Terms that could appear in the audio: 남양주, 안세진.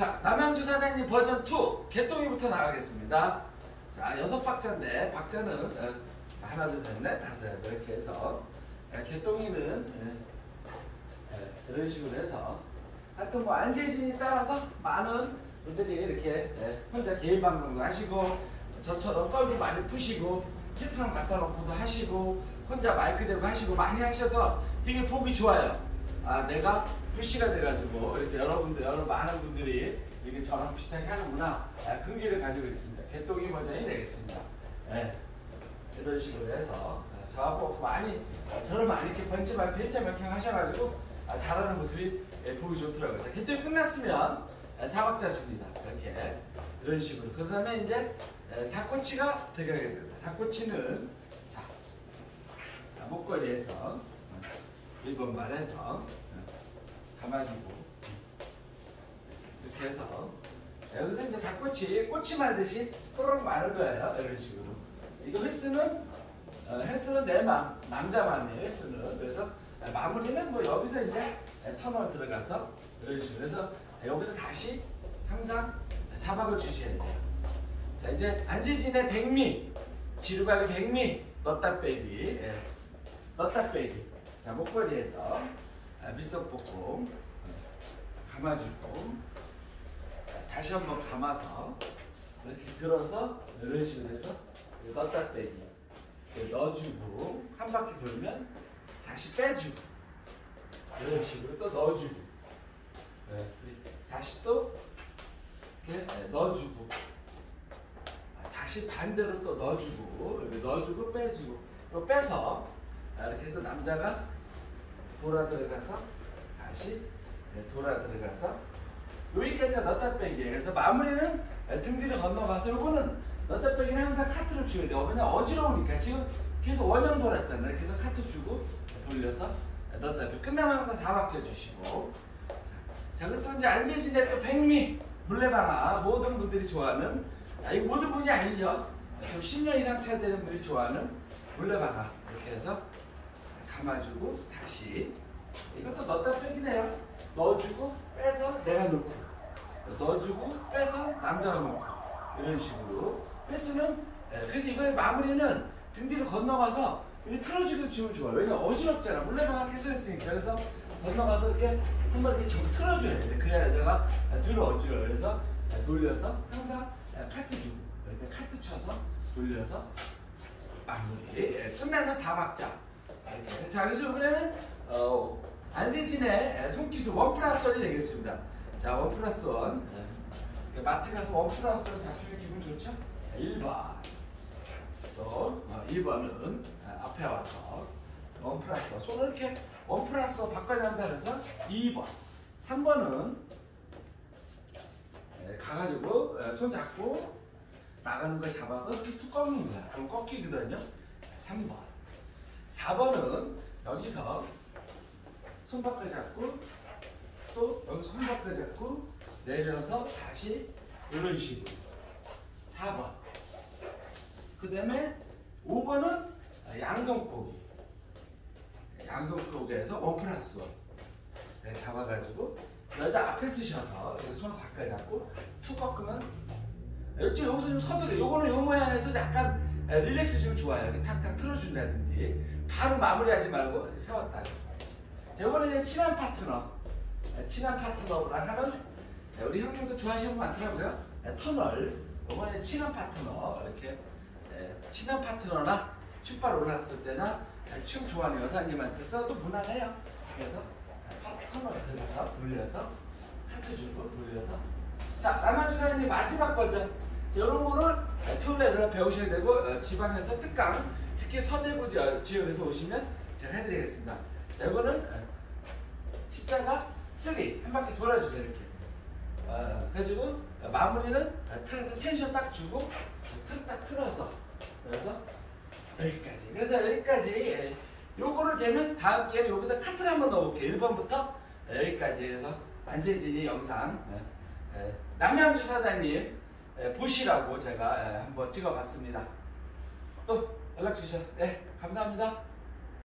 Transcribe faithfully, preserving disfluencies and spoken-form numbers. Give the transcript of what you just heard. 자, 남양주 사장님 버전 투 개똥이부터 나가겠습니다. 자, 여섯 박자인데 박자는 에, 자, 하나 둘 셋 넷 다섯 여섯 이렇게 해서 에, 개똥이는 에, 에, 이런 식으로 해서 하여튼 뭐 안세진이 따라서 많은 분들이 이렇게 에, 혼자 개인 방송도 하시고 저처럼 썰도 많이 푸시고 칠판 갖다 놓고도 하시고 혼자 마이크 대고 하시고 많이 하셔서 되게 보기 좋아요. 아, 내가 푸시가 돼가지고 이렇게 여러분들 여러 많은 분들이 이렇게 저랑 비슷하게 하는구나. 아, 긍지를 가지고 있습니다. 개똥이 버전이 되겠습니다. 예. 이런 식으로 해서 아, 저하고 많이 아, 저를 많이 이렇게 번지막 벤치마킹 하셔가지고 아, 잘하는 모습이 예, 보기 좋더라고요. 자, 개똥이 끝났으면 아, 사박자 줍니다. 이렇게 이런 식으로. 그 다음에 이제 예, 닭꼬치가 되겠습니다. 닭꼬치는 자, 자 목걸이에서 일 번 발에서 가만히 두고 이렇게 해서 여기서 이제 닭꼬치 꼬치 말듯이 꼬르륵 마는 거예요. 이런 식으로. 이거 횟수는 어, 횟수는 내 맘, 남자 맘이에요. 횟수는. 그래서 마무리는 뭐 여기서 이제 터널 들어가서 이런 식으로 해서 여기서 다시 항상 사박을 주셔야 돼요. 자, 이제 안세진의 백미 지루박의 백미 넣다 빼기 예. 넣다 빼기. 자, 목걸이에서 아, 밑석 볶고 감아주고 다시 한번 감아서 이렇게 들어서 이런 식으로 해서 넣다 빼기 넣어주고 한 바퀴 돌면 다시 빼주고 이런 식으로 또 넣어주고 네. 다시 또 이렇게 넣어주고 다시 반대로 또 넣어주고 이렇게 넣어주고 빼주고 또 빼서 이렇게 해서 남자가 돌아 들어가서 다시 돌아 들어가서 여기까지가 넣다 빼기예요. 그래서 마무리는 등 뒤로 건너가서 요거는 넣다 빼기는 항상 카트를 줘야 돼요. 왜냐면 어지러우니까 지금 계속 원형 돌았잖아요. 계속 카트 주고 돌려서 넣다 빼기. 끝나면 항상 사박자 주시고. 자, 그럼 이제 안세진의 또 백미 물레방아 모든 분들이 좋아하는 아, 이거 모든 분이 아니죠. 좀 십 년 이상 차 되는 분들이 좋아하는 물레방아 이렇게 해서 감아주고 다시 이것도 넣다 빼기네요. 넣어주고 빼서 내가 넣고 넣어주고 빼서 남자가 넣고 이런 식으로 횟수는 그래서 이거의 마무리는 등 뒤로 건너가서 이렇게 틀어주기도 주면 좋아요. 왜냐면 어지럽잖아. 물레방아 계속 했으니까. 그래서 건너가서 이렇게 한번 이렇게 좀 틀어줘야 돼. 그래야 여자가 뒤로 어지러워. 그래서 돌려서 항상 카트 주고 이렇게 카트 쳐서 돌려서 마무리. 끝나면 사박자. 자, 그래서 이번에는 어, 안세진의 손기술 일 플러스 일이 되겠습니다. 자, 일 플러스 일 네. 마트 가서 일 플러스 일 잡히면 기분 좋죠? 일 번 또 어, 이 번은 앞에 와서 일 플러스 일 손을 이렇게 일 플러스 일 바꿔야 한다 그래서 이 번 삼 번은 에, 가가지고 에, 손 잡고 나가는 걸 잡아서 툭 꺾는 거야. 그럼 꺾이거든요. 삼 번 사 번은 여기서 손바닥 잡고 또 여기서 손바닥 잡고 내려서 다시 이런 식으로 사 번 그 다음에 오 번은 양손고기 양손고기에서 일 플러스 일 잡아가지고 여자 앞에 쓰셔서 손을 바깥 잡고 툭 꺾으면 여기서 좀 서두르 요거는 요 모양에서 약간 릴렉스 좀 좋아요. 탁탁 틀어준다든지 바로 마무리하지 말고 세웠다가 자, 이번에 이제 친한 파트너 친한 파트너랑 하는 우리 형님도 좋아하시는 분 많더라고요. 터널 이번에 친한 파트너 이렇게 친한 파트너나 춤발 올라갔을 때나 춤 좋아하는 여사님한테 써도 무난해요. 그래서 터널 들어가서 돌려서 카트 주고 돌려서 자, 남양주 사장님 마지막 버전 이런 거를 토요일에 배우셔야 되고 지방에서 특강 특히 서대구 지역에서 오시면 제가 해드리겠습니다. 자, 이거는 십자가 삼 한 바퀴 돌아주세요. 이렇게 어, 그래가지고 마무리는 틀에서 텐션 딱 주고 틀 딱 틀어서 그래서 여기까지 그래서 여기까지 요거를 되면 다음 기회에 여기서 카트를 한번 넣어볼게요. 일 번부터 여기까지 해서 안세진이 영상 남양주 사장님 보시라고 제가 한번 찍어봤습니다. 또 연락 주셔서 네, 감사합니다.